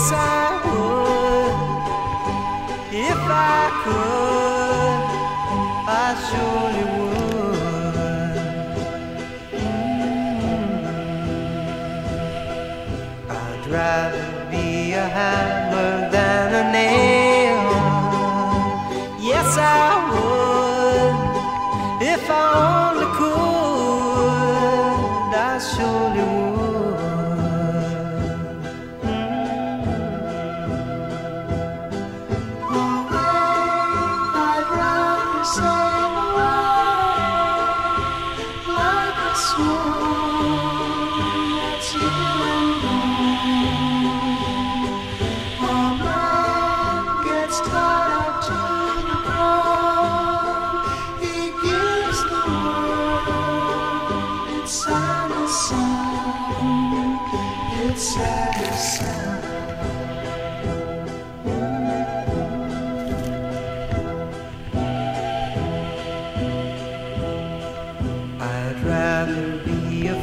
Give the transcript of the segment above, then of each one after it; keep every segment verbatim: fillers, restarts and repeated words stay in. Yes, I would. If I could, I surely would. Mm-hmm. I'd rather be a hammer than a nail. Yes, I would. If I only could, I surely would.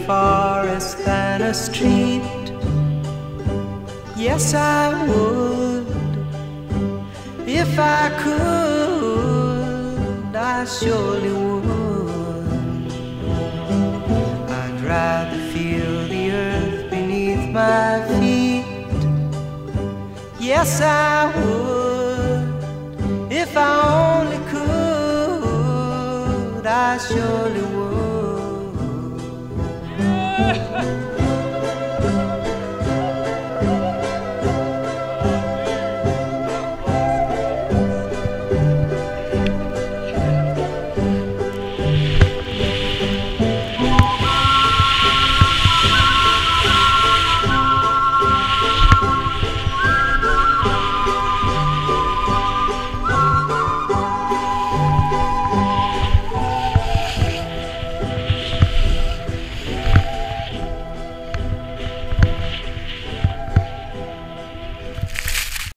Forest than a street. Yes, I would. If I could, I surely would. I'd rather feel the earth beneath my feet. Yes, I would. If I only could, I surely would.